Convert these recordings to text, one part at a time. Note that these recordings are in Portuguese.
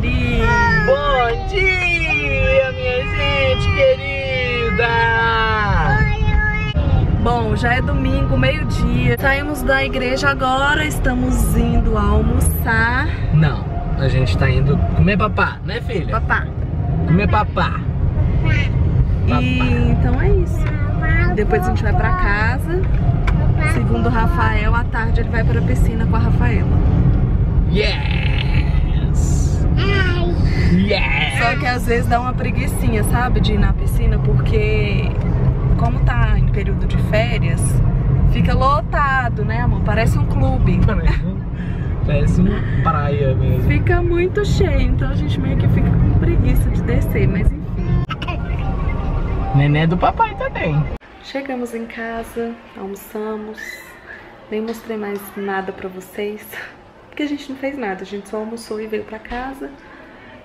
querido. Bom dia, minha gente querida. Bom, já é domingo, meio-dia. Saímos da igreja agora, estamos indo almoçar. Não, a gente tá indo comer papá, né, filha? Papá. Comer papá. E então é isso. Depois a gente vai pra casa. Segundo o Rafael, à tarde ele vai pra piscina com a Rafaela. Yes! Yes! Só que às vezes dá uma preguicinha, sabe? De ir na piscina, porque como tá em período de férias, fica lotado, né, amor? Parece um clube. Parece uma praia mesmo. Fica muito cheio, então a gente meio que fica com preguiça de descer, mas enfim. Neném do papai também. Chegamos em casa, almoçamos. Nem mostrei mais nada pra vocês, porque a gente não fez nada, a gente só almoçou e veio pra casa.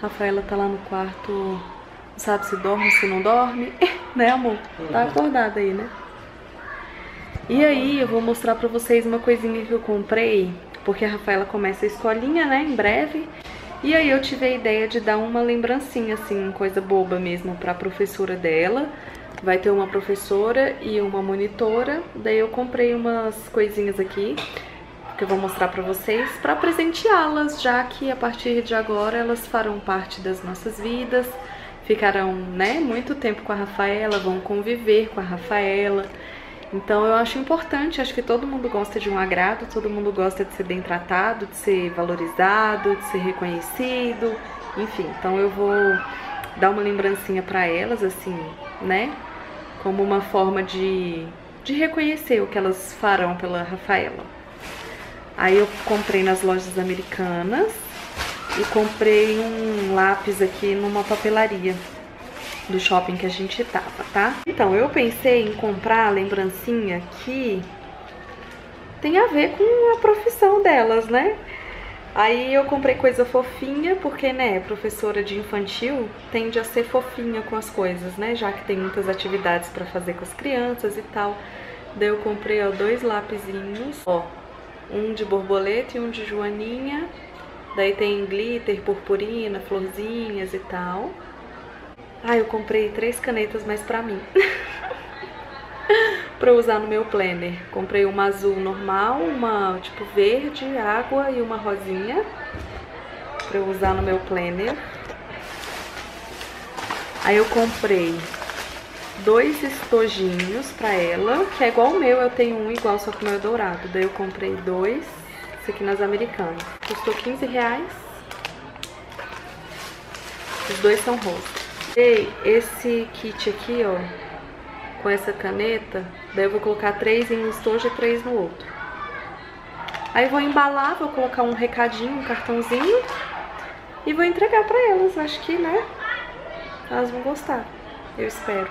Rafaela tá lá no quarto, não sabe se dorme, se não dorme. Né, amor? Tá acordada aí, né? E aí eu vou mostrar pra vocês uma coisinha que eu comprei, porque a Rafaela começa a escolinha, né, em breve. E aí eu tive a ideia de dar uma lembrancinha, assim, coisa boba mesmo, pra professora dela. Vai ter uma professora e uma monitora. Daí eu comprei umas coisinhas aqui que eu vou mostrar pra vocês pra presenteá-las, já que a partir de agora elas farão parte das nossas vidas. Ficarão, né, muito tempo com a Rafaela, vão conviver com a Rafaela. Então eu acho importante, acho que todo mundo gosta de um agrado, todo mundo gosta de ser bem tratado, de ser valorizado, de ser reconhecido. Enfim, então eu vou dar uma lembrancinha pra elas, assim, né? Como uma forma de reconhecer o que elas farão pela Rafaela. Aí eu comprei nas lojas americanas e comprei um lápis aqui numa papelaria do shopping que a gente tava, tá? Então, eu pensei em comprar a lembrancinha que tem a ver com a profissão delas, né? Aí eu comprei coisa fofinha, porque, né, professora de infantil tende a ser fofinha com as coisas, né? Já que tem muitas atividades pra fazer com as crianças e tal. Daí eu comprei, ó, dois lapisinhos, ó. Um de borboleta e um de joaninha. Daí tem glitter, purpurina, florzinhas e tal. Ah, eu comprei 3 canetas, mas pra mim. Pra usar no meu planner. Comprei uma azul normal, uma tipo verde, água e uma rosinha pra eu usar no meu planner. Aí eu comprei 2 estojinhos pra ela, que é igual o meu, eu tenho um igual, só que o meu é dourado. Daí eu comprei 2, isso aqui nas americanas. Custou R$15. Os 2 são rosa. Comprei esse kit aqui, ó, com essa caneta. Daí eu vou colocar 3 em um estojo e 3 no outro. Aí eu vou embalar, vou colocar um recadinho, um cartãozinho, e vou entregar pra elas. Acho que, né, elas vão gostar, eu espero.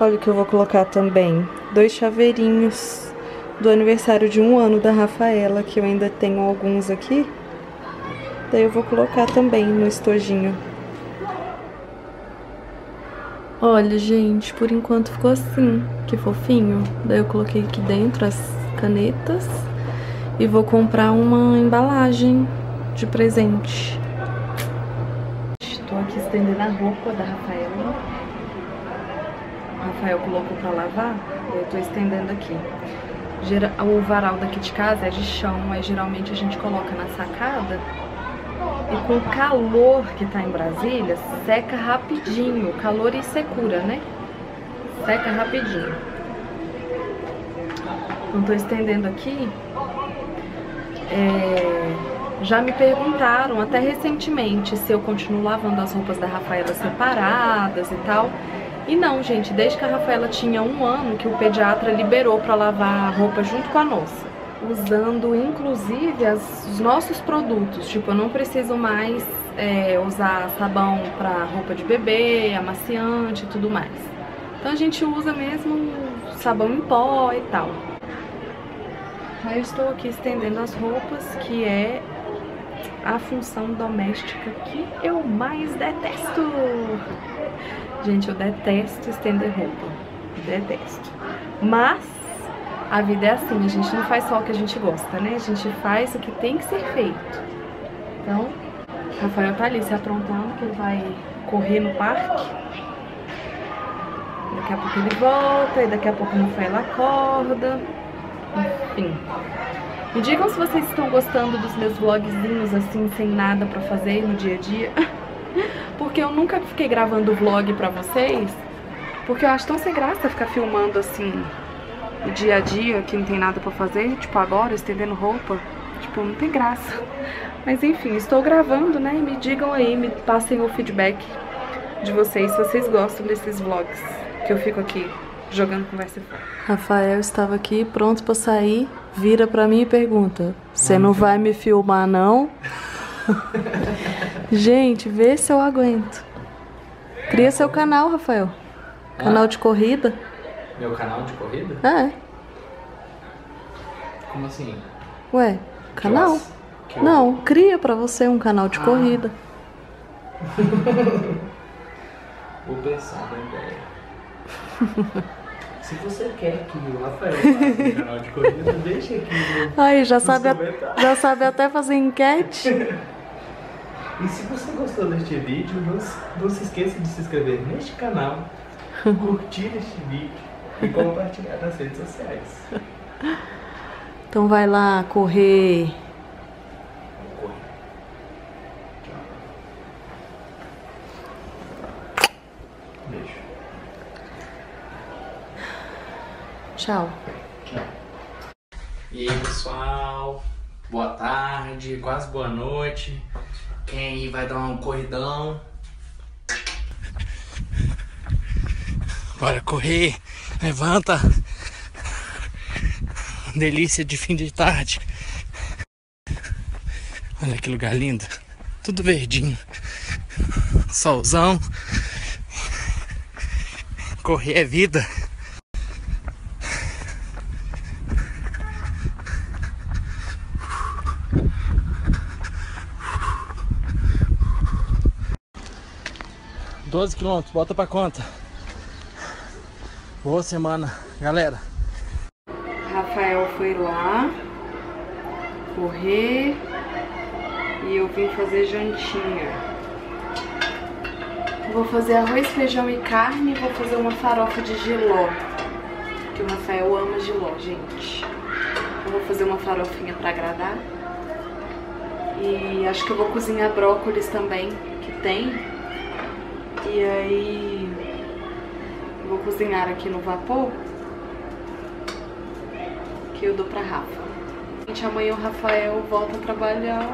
Olha o que eu vou colocar também. 2 chaveirinhos do aniversário de 1 ano da Rafaela, que eu ainda tenho alguns aqui. Daí eu vou colocar também no estojinho. Olha, gente, por enquanto ficou assim, que fofinho. Daí eu coloquei aqui dentro as canetas e vou comprar uma embalagem de presente. Estou aqui estendendo a roupa da Rafaela. O Rafael colocou pra lavar, eu tô estendendo aqui. O varal daqui de casa é de chão, mas geralmente a gente coloca na sacada. E com o calor que tá em Brasília, seca rapidinho. Calor e secura, né? Seca rapidinho. Então tô estendendo aqui. Já me perguntaram, até recentemente, se eu continuo lavando as roupas da Rafaela separadas e tal. E não, gente, desde que a Rafaela tinha 1 ano que o pediatra liberou pra lavar a roupa junto com a nossa, usando inclusive os nossos produtos. Tipo, eu não preciso mais usar sabão pra roupa de bebê, amaciante e tudo mais. Então a gente usa mesmo sabão em pó e tal. Aí eu estou aqui estendendo as roupas, que é a função doméstica que eu mais detesto. Gente, eu detesto estender roupa. Detesto. Mas a vida é assim, a gente não faz só o que a gente gosta, né? A gente faz o que tem que ser feito. Então, o Rafael tá ali se aprontando, que ele vai correr no parque. Daqui a pouco ele volta, e daqui a pouco o Rafael acorda. Enfim. Me digam se vocês estão gostando dos meus vlogzinhos assim, sem nada pra fazer no dia a dia. Porque eu nunca fiquei gravando vlog pra vocês, porque eu acho tão sem graça ficar filmando assim o dia a dia, que não tem nada pra fazer, tipo agora, estendendo roupa, tipo, não tem graça. Mas enfim, estou gravando, né, e me digam aí, me passem o feedback de vocês, se vocês gostam desses vlogs, que eu fico aqui jogando conversa fora. Rafael estava aqui, pronto pra sair, vira pra mim e pergunta, você não vai me filmar não? Gente, vê se eu aguento. Cria seu canal, Rafael. Canal de corrida. Meu canal de corrida? É. Como assim? Ué, canal? Não, cria pra você um canal de corrida. Vou pensar na ideia. Se você quer que o Rafael faça um canal de corrida, deixa aqui no... Aí, já sabe até fazer enquete. E se você gostou deste vídeo, não se esqueça de se inscrever neste canal, curtir este vídeo e compartilhar nas redes sociais. Então vai lá correr. Beijo. Tchau. Tchau. E aí, pessoal? Boa tarde, quase boa noite. Quem aí vai dar um corridão? Bora correr, levanta. Delícia de fim de tarde. Olha que lugar lindo. Tudo verdinho. Solzão. Correr é vida. km, bota pra conta. Boa semana, galera. Rafael foi lá correr e eu vim fazer jantinha. Vou fazer arroz, feijão e carne e vou fazer uma farofa de jiló, que o Rafael ama jiló, gente. Eu vou fazer uma farofinha pra agradar. E acho que eu vou cozinhar brócolis também, que tem. E aí, vou cozinhar aqui no vapor, que eu dou pra Rafa. Gente, amanhã o Rafael volta a trabalhar.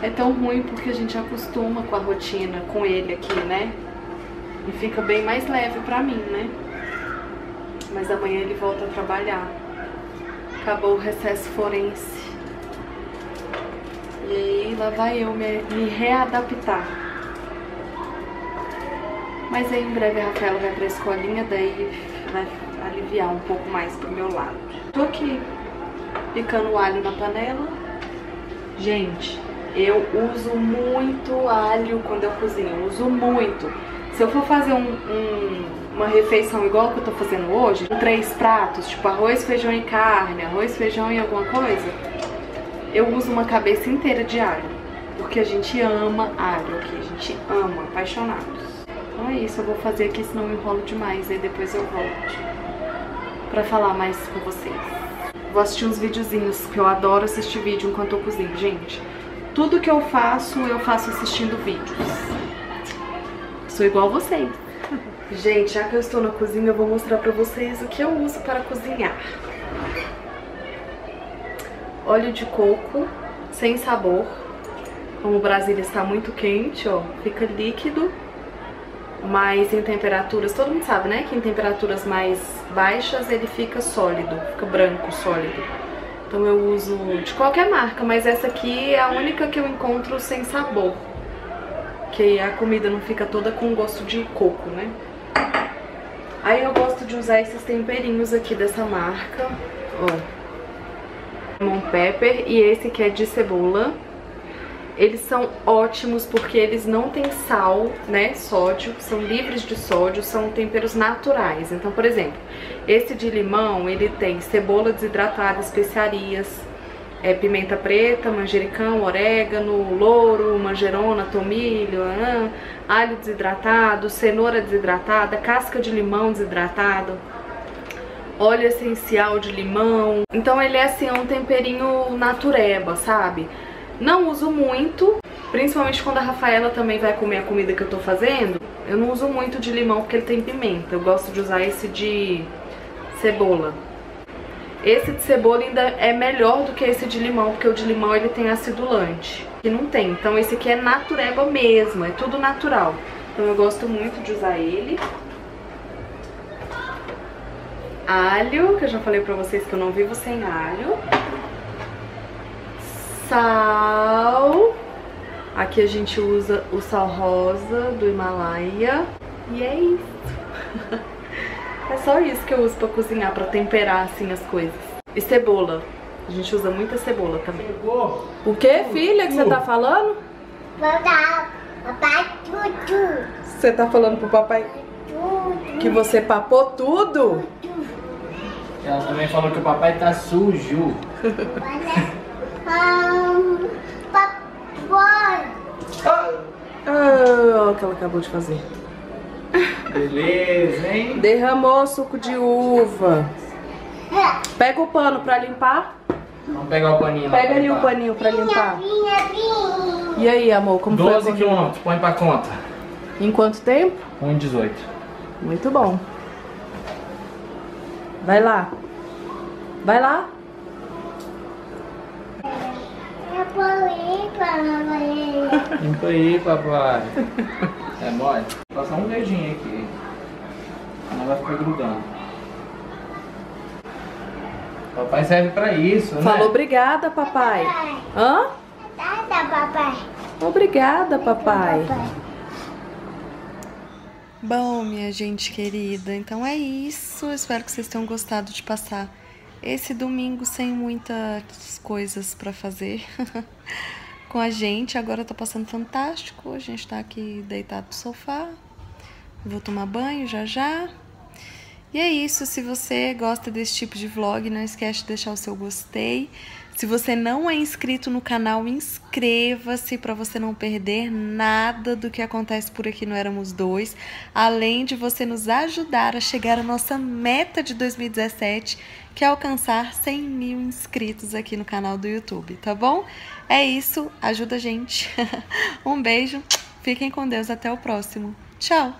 É tão ruim porque a gente acostuma com a rotina, com ele aqui, né? E fica bem mais leve pra mim, né? Mas amanhã ele volta a trabalhar. Acabou o recesso forense. E aí, lá vai eu me readaptar. Mas aí em breve a Rafaela vai pra escolinha, daí vai aliviar um pouco mais pro meu lado. Tô aqui picando o alho na panela. Gente, eu uso muito alho quando eu cozinho, eu uso muito. Se eu for fazer uma refeição igual que eu tô fazendo hoje, com 3 pratos, tipo arroz, feijão e carne, arroz, feijão e alguma coisa, eu uso uma cabeça inteira de alho. Porque a gente ama alho aqui, a gente ama, apaixonados. Então é isso, eu vou fazer aqui, senão eu enrolo demais, aí depois eu volto pra falar mais com vocês. Vou assistir uns videozinhos, que eu adoro assistir vídeo enquanto eu cozinho, gente. Tudo que eu faço assistindo vídeos. Sou igual vocês. Gente, já que eu estou na cozinha, eu vou mostrar pra vocês o que eu uso para cozinhar. Óleo de coco, sem sabor. Como Brasília está muito quente, ó, fica líquido. Mas em temperaturas, todo mundo sabe, né? Que em temperaturas mais baixas ele fica sólido, fica branco, sólido. Então eu uso de qualquer marca, mas essa aqui é a única que eu encontro sem sabor. Que a comida não fica toda com gosto de coco, né? Aí eu gosto de usar esses temperinhos aqui dessa marca. Ó. Lemon pepper e esse que é de cebola. Eles são ótimos porque eles não têm sal, né, sódio, são livres de sódio, são temperos naturais. Então, por exemplo, esse de limão, ele tem cebola desidratada, especiarias, pimenta preta, manjericão, orégano, louro, manjerona, tomilho, alho desidratado, cenoura desidratada, casca de limão desidratado, óleo essencial de limão. Então ele é assim, um temperinho natureba, sabe? Não uso muito, principalmente quando a Rafaela também vai comer a comida que eu tô fazendo. Eu não uso muito de limão porque ele tem pimenta, eu gosto de usar esse de cebola. Esse de cebola ainda é melhor do que esse de limão, porque o de limão ele tem acidulante, que não tem. Então esse aqui é natureba mesmo, é tudo natural. Então eu gosto muito de usar ele. Alho, que eu já falei pra vocês que eu não vivo sem alho. Sal. Aqui a gente usa o sal rosa do Himalaia. E é isso. É só isso que eu uso pra cozinhar, pra temperar assim as coisas. E cebola. A gente usa muita cebola também. O que, filha, que você tá falando? Papai tudo. Você tá falando pro papai tudo. Que você papou tudo? Ela também falou que o papai tá sujo. Papai. Olha o que ela acabou de fazer. Beleza, hein? Derramou suco de uva. Pega o pano pra limpar. Vamos pegar o paninho lá. Pega ali o paninho pra limpar. E aí, amor, como foi? 12 quilômetros, põe pra conta. Em quanto tempo? 1,18. Muito bom. Vai lá. Vai lá. Limpa aí, papai. É mole. Vou passar um dedinho aqui. Ela vai ficar grudando. Papai serve pra isso, né? Falou obrigada, papai. Hã? Obrigada, papai. Obrigada, papai. Bom, minha gente querida, então é isso. Eu espero que vocês tenham gostado de passar esse domingo sem muitas coisas pra fazer. Com a gente, agora tá passando fantástico, a gente tá aqui deitado no sofá, vou tomar banho já já, e é isso. Se você gosta desse tipo de vlog, não esquece de deixar o seu gostei, se você não é inscrito no canal, inscreva-se pra você não perder nada do que acontece por aqui no Éramos Dois, além de você nos ajudar a chegar à nossa meta de 2017, que é alcançar 100 mil inscritos aqui no canal do YouTube, tá bom? É isso, ajuda a gente. Um beijo, fiquem com Deus, até o próximo. Tchau!